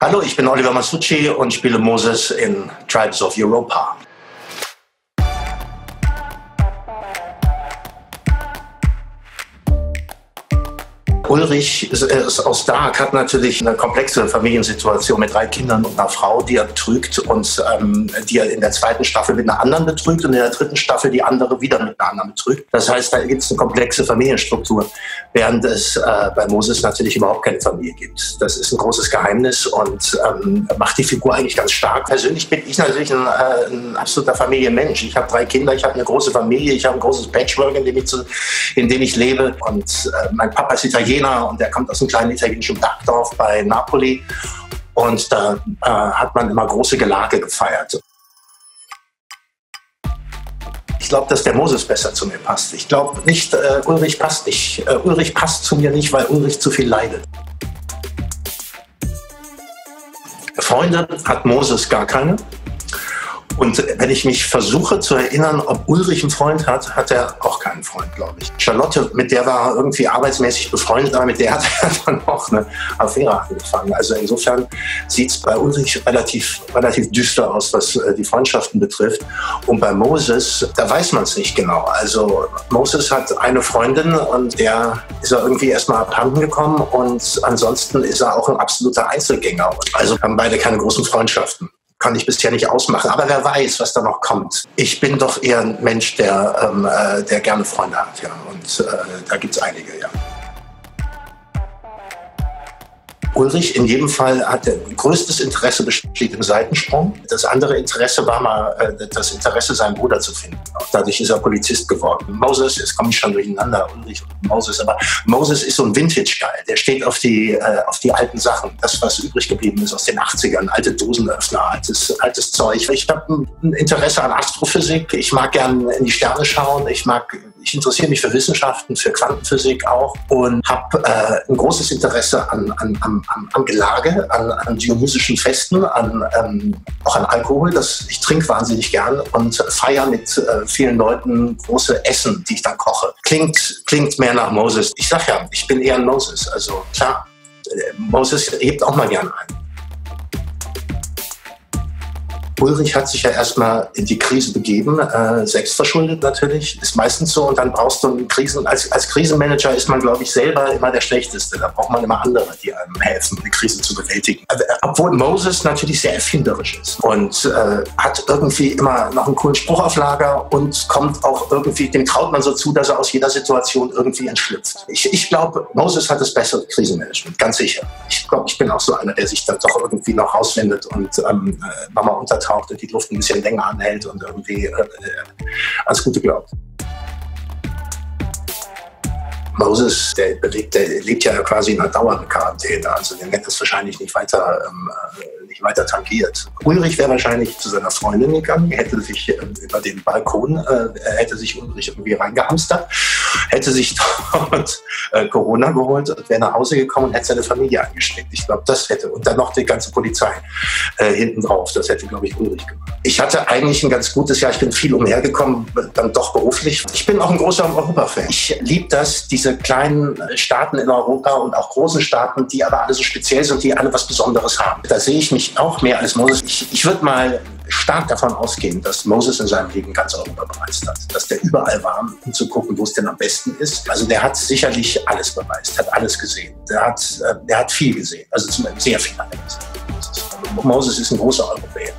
Hallo, ich bin Oliver Masucci und spiele Moses in Tribes of Europa. Ulrich ist aus Dark, hat natürlich eine komplexe Familiensituation mit 3 Kindern und einer Frau, die er betrügt und die er in der 2. Staffel mit einer anderen betrügt und in der 3. Staffel die andere wieder mit einer anderen betrügt. Das heißt, da gibt es eine komplexe Familienstruktur, während es bei Moses natürlich überhaupt keine Familie gibt. Das ist ein großes Geheimnis und macht die Figur eigentlich ganz stark. Persönlich bin ich natürlich ein absoluter Familienmensch. Ich habe 3 Kinder, ich habe eine große Familie, ich habe ein großes Patchwork, in dem ich lebe. Und mein Papa ist Italiener. Und er kommt aus einem kleinen italienischen Bergdorf bei Napoli und da hat man immer große Gelage gefeiert. Ich glaube, dass der Moses besser zu mir passt. Ich glaube nicht, Ulrich passt nicht. Ulrich passt zu mir nicht, weil Ulrich zu viel leidet. Freunde hat Moses gar keine. Und wenn ich mich versuche zu erinnern, ob Ulrich einen Freund hat, hat er auch keinen Freund, glaube ich. Charlotte, mit der war er irgendwie arbeitsmäßig befreundet, aber mit der hat er dann auch eine Affäre angefangen. Also insofern sieht es bei Ulrich relativ düster aus, was die Freundschaften betrifft. Und bei Moses, da weiß man es nicht genau. Also Moses hat eine Freundin und der ist er irgendwie erstmal abhanden gekommen und ansonsten ist er auch ein absoluter Einzelgänger. Also haben beide keine großen Freundschaften. Kann ich bisher nicht ausmachen, aber wer weiß, was da noch kommt. Ich bin doch eher ein Mensch, der gerne Freunde hat, ja. Und da gibt es einige, ja. Ulrich in jedem Fall hatte größtes Interesse besteht im Seitensprung. Das andere Interesse war mal das Interesse, seinen Bruder zu finden. Auch dadurch ist er Polizist geworden. Moses, jetzt komme ich schon durcheinander, Ulrich und Moses, aber Moses ist so ein Vintage-Guy. Der steht auf die alten Sachen. Das, was übrig geblieben ist aus den 80ern, alte Dosenöffner, altes Zeug. Ich habe ein Interesse an Astrophysik. Ich mag gerne in die Sterne schauen. Ich interessiere mich für Wissenschaften, für Quantenphysik auch und habe ein großes Interesse an Gelage, an dionysischen Festen, auch an Alkohol. Ich trinke wahnsinnig gern und feiere mit vielen Leuten große Essen, die ich dann koche. Klingt mehr nach Moses. Ich sag ja, ich bin eher ein Moses. Also klar, Moses hebt auch mal gern ein. Ulrich hat sich ja erstmal in die Krise begeben, selbstverschuldet natürlich, ist meistens so. Und dann brauchst du einen Krisen. Als Krisenmanager ist man, glaube ich, selber immer der Schlechteste. Da braucht man immer andere, die einem helfen, eine Krise zu bewältigen. Obwohl Moses natürlich sehr erfinderisch ist und hat irgendwie immer noch einen coolen Spruch auf Lager und kommt auch irgendwie, dem traut man so zu, dass er aus jeder Situation irgendwie entschlüpft. Ich glaube, Moses hat das bessere Krisenmanagement, ganz sicher. Ich glaube, ich bin auch so einer, der sich dann doch irgendwie noch rauswendet und nochmal untertaucht und die Luft ein bisschen länger anhält und irgendwie ans Gute glaubt. Moses, der lebt ja quasi in einer dauernden Quarantäne, also der wird das wahrscheinlich nicht weiter tangiert. Ulrich wäre wahrscheinlich zu seiner Freundin gegangen, hätte sich über den Balkon, hätte sich Ulrich irgendwie reingehamstert, hätte sich dort Corona geholt und wäre nach Hause gekommen und hätte seine Familie angesteckt. Ich glaube, das hätte, und dann noch die ganze Polizei hinten drauf, das hätte, glaube ich, Ulrich gemacht. Ich hatte eigentlich ein ganz gutes Jahr, ich bin viel umhergekommen, dann doch beruflich. Ich bin auch ein großer Europa-Fan. Ich liebe das, diese kleinen Staaten in Europa und auch großen Staaten, die aber alle so speziell sind, die alle was Besonderes haben. Da sehe ich mich auch mehr als Moses. Ich würde mal stark davon ausgehen, dass Moses in seinem Leben ganz Europa bereist hat. Dass der überall war, um zu gucken, wo es denn am besten ist. Also der hat sicherlich alles bereist, hat alles gesehen. Der hat viel gesehen, also sehr viel gesehen. Moses ist ein großer Europäer.